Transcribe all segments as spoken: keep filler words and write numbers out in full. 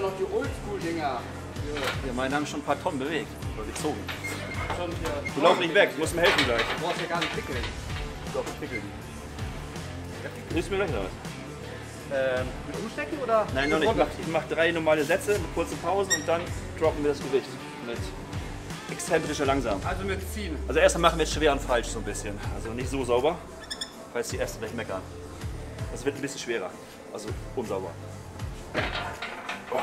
dann noch die Oldschool-Dinger. Ja, meine haben schon ein paar Tonnen bewegt. Oder gezogen. Schon hier. Du laufst nicht weg, du musst mir helfen gleich. Du brauchst ja gar nicht pickeln. Doch, ich pickel die. Nimmst du mir gleich noch was? Ähm, mit umstecken oder? Nein, noch nicht. Ich mach, ich mach drei normale Sätze mit kurzen Pausen und dann droppen wir das Gewicht. Mit exzentrischer langsam. Also mit ziehen. Also erstmal machen wir jetzt schwer und falsch so ein bisschen. Also nicht so sauber, falls die Ersten gleich meckern. Das wird ein bisschen schwerer. Also unsauber. Oh.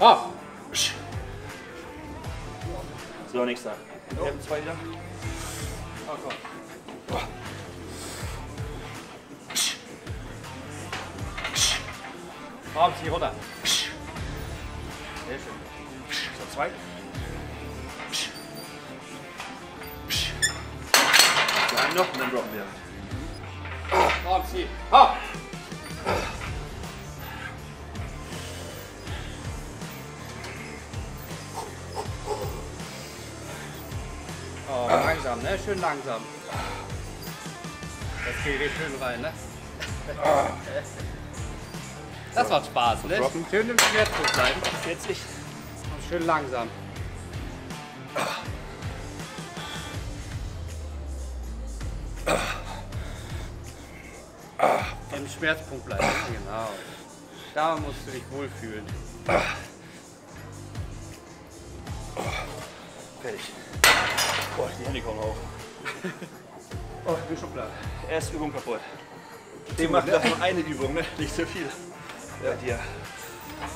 Ah! So, nächster. Wir haben zwei wieder. Oh, komm. Ah, zieh runter. Sehr schön. So, zwei. So, einen noch und dann droppen wir. Ah, zieh. Ah! Oh, langsam, ne? Schön langsam. Das geht schön rein, ne? Das macht Spaß, ne? Schön im Schwerpunkt bleiben. vierzig. Und schön langsam. Im Schmerzpunkt bleiben, genau. Da musst du dich wohlfühlen. Fertig. Boah, die Hände kommen hoch. Oh, ich bin schon klar. Erste Übung kaputt. Die macht das nur eine Übung, ne? Nicht so viel. Ja. Bei dir. Komm.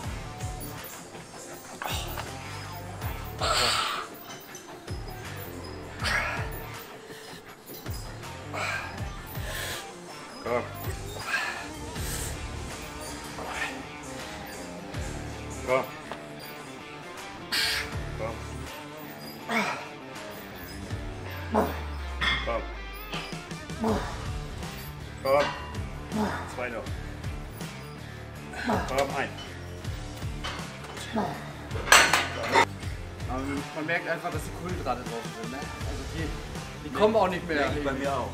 Komm. Komm. Komm. Zwei noch. Komm, ein. Man merkt einfach, dass die Kohlenhydrate drauf sind, ne? Also die, die kommen auch nicht mehr. Bei mir auch.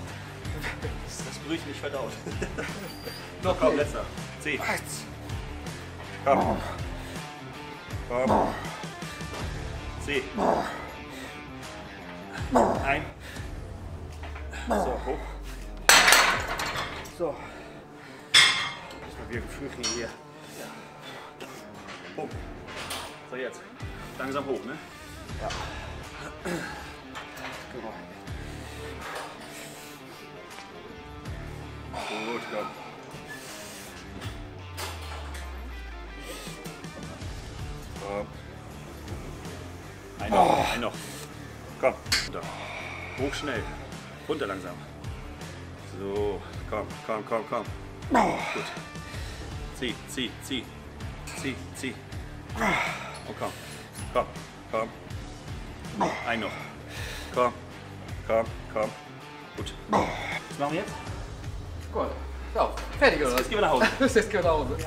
Das Brüchen nicht verdaut. Noch komm, letzter. Zehn. Komm. Komm. Zehn. Ein. So, hoch. So. Muss mal wieder Gefühl kriegen hier. Ja. Hoch. So, jetzt. Langsam hoch, ne? Ja. Genau. Gut, komm. Komm. Ein noch, ein noch. Komm. Hoch schnell. Runter langsam. So, komm, komm, komm, komm. Oh, gut. Zieh, zieh, zieh. Zieh, zieh. Oh, komm. Komm, komm. Ein noch. Komm, komm, komm. Gut. Was machen wir jetzt? Gut. So, fertig oder was? Jetzt gehen wir nach Hause. Jetzt gehen wir nach Hause. So,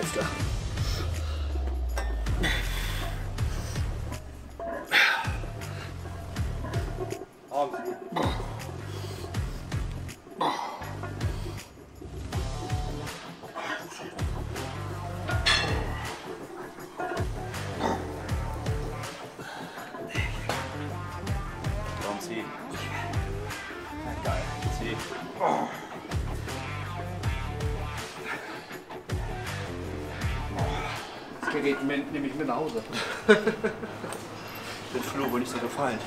letzter. Gerät nehme ich mit nach Hause. Den Flo wohl nicht so gefallen.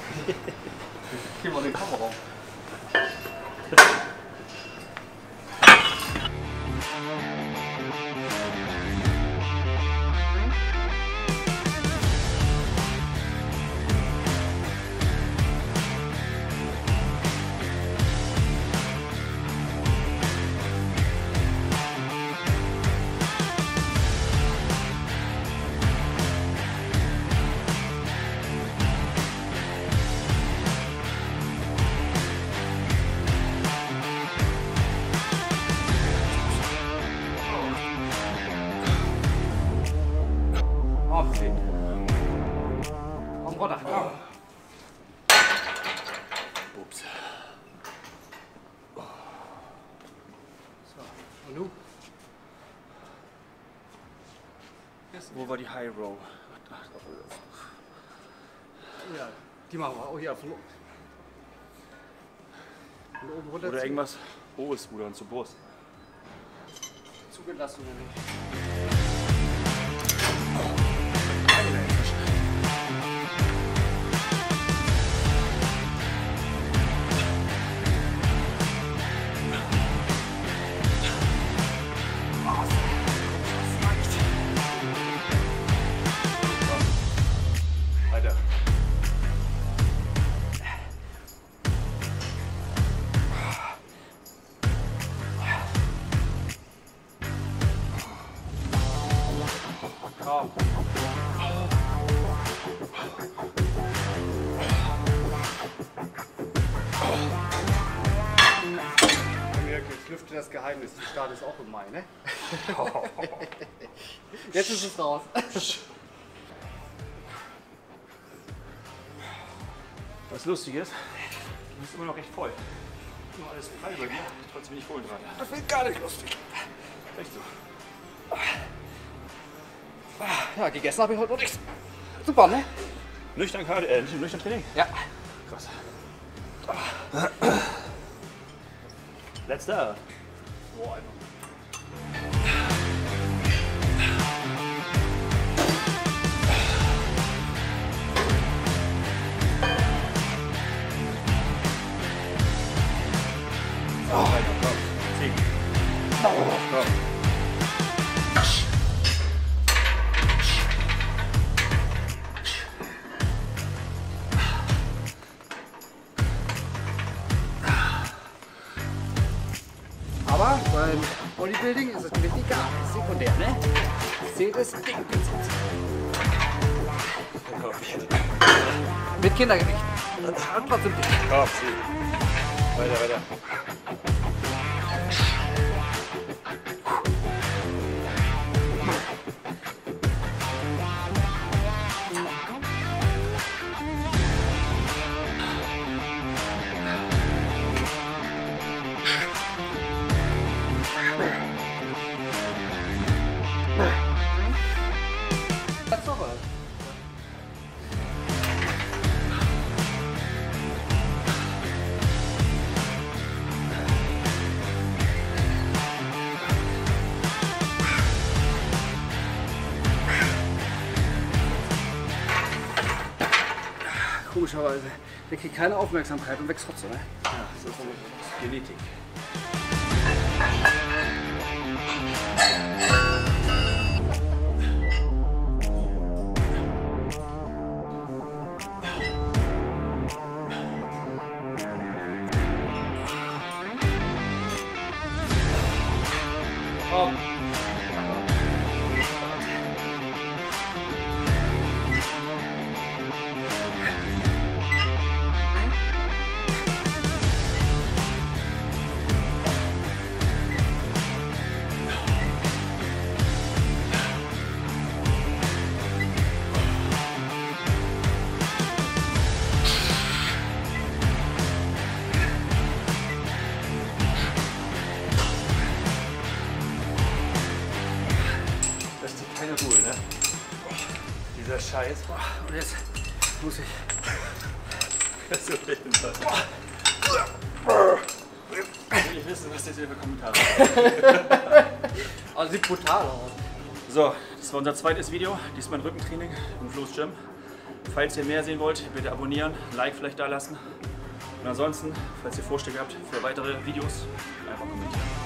Geh mal in den Kamera. Komm, Rotter, komm. Ups. So, und du? Wo war die High Row? Ja, die machen wir. Oh ja, von oben runter. Oder irgendwas hohes Rudern zur Brust. Zugelassen oder nicht? Komm. Jetzt lüfte das Geheimnis. Die Start ist auch im Mai, ne? Jetzt ist es raus. Was lustig ist, du bist immer noch recht voll. Nur alles frei bei mir. Trotzdem bin ich voll dran. Das wird gar nicht lustig. Echt so. Ja, gegessen habe ich heute noch nichts. Super, ne? Nüchtern, äh, nüchtern Training? Ja. Krass. Letzter. Boah, einfach. Komm. Aber beim Bodybuilding ist es nämlich egal, das ist sekundär, ne? Seht es dickpinsel. Mit Kindergewicht. Und trotzdem dick. Komm, zieh. Weiter, weiter. Komischerweise, der kriegt keine Aufmerksamkeit und wächst trotzdem, ne? Ja, das ist Genetik. Komm. Cool, ne? Dieser Scheiß. Und jetzt muss ich. Das ist so ich will wissen, was das hier für Kommentare ist. Also sieht brutal aus. So, das war unser zweites Video, diesmal ein Rückentraining im Fluss-Gym. Falls ihr mehr sehen wollt, bitte abonnieren, Like vielleicht da lassen. Und ansonsten, falls ihr Vorschläge habt für weitere Videos, einfach kommentieren.